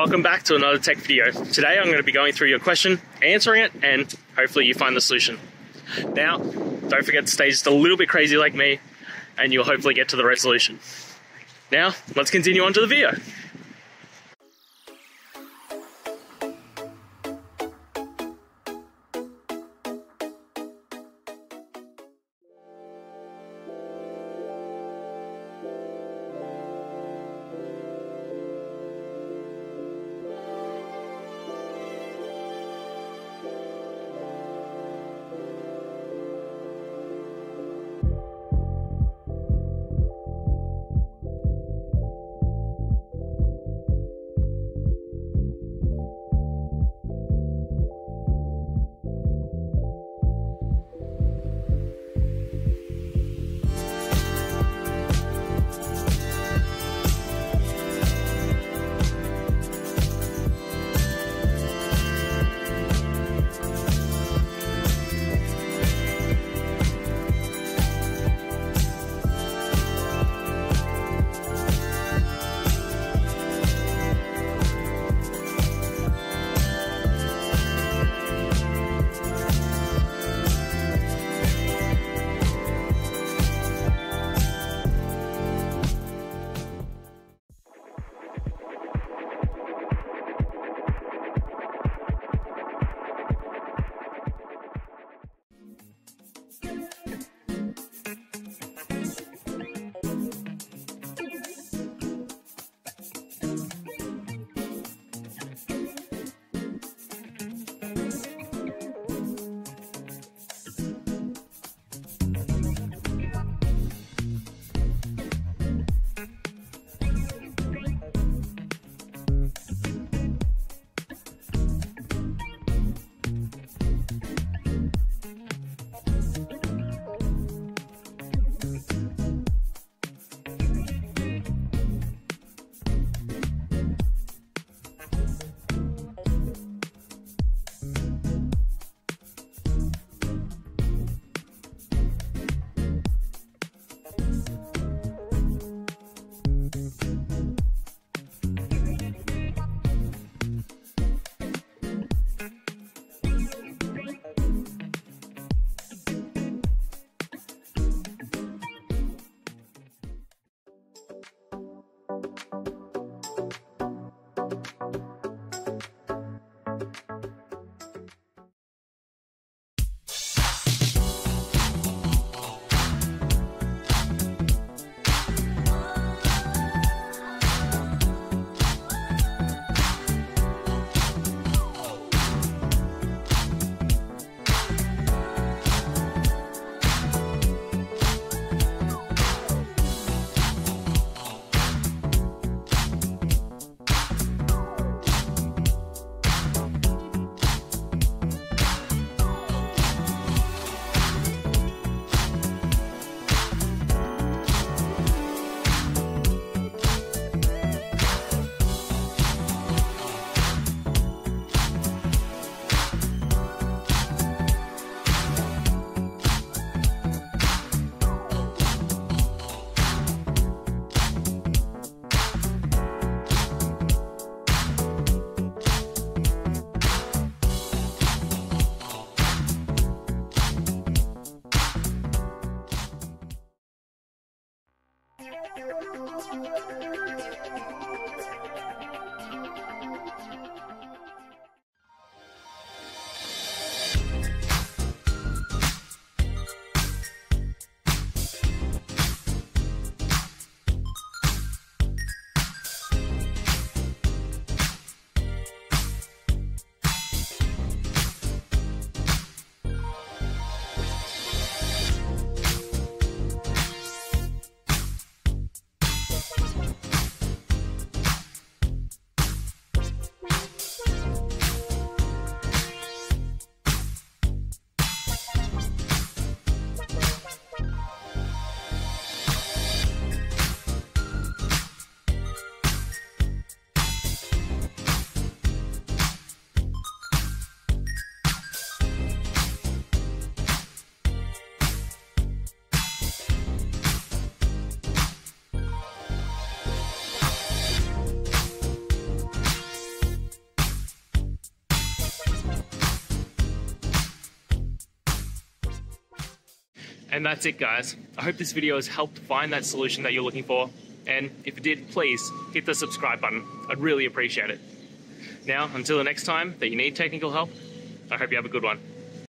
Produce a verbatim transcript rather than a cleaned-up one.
Welcome back to another tech video. Today I'm going to be going through your question, answering it, and hopefully you find the solution. Now, don't forget to stay just a little bit crazy like me, and you'll hopefully get to the resolution. Now, let's continue on to the video. We'll be right back. And that's it, guys. I hope this video has helped find that solution that you're looking for. And if it did, please hit the subscribe button. I'd really appreciate it. Now, until the next time that you need technical help, I hope you have a good one.